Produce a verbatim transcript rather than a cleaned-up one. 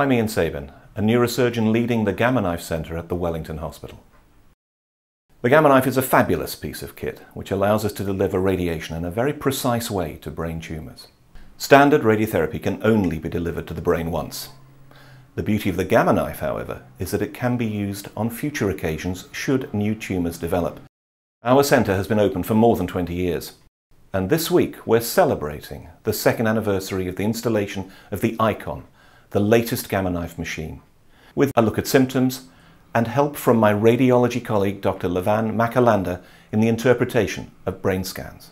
I'm Ian Sabin, a neurosurgeon leading the Gamma Knife Centre at the Wellington Hospital. The Gamma Knife is a fabulous piece of kit which allows us to deliver radiation in a very precise way to brain tumours. Standard radiotherapy can only be delivered to the brain once. The beauty of the Gamma Knife, however, is that it can be used on future occasions should new tumours develop. Our centre has been open for more than twenty years, and this week we're celebrating the second anniversary of the installation of the ICON, the latest Gamma Knife machine, with a look at symptoms and help from my radiology colleague Doctor Levan Makalander in the interpretation of brain scans.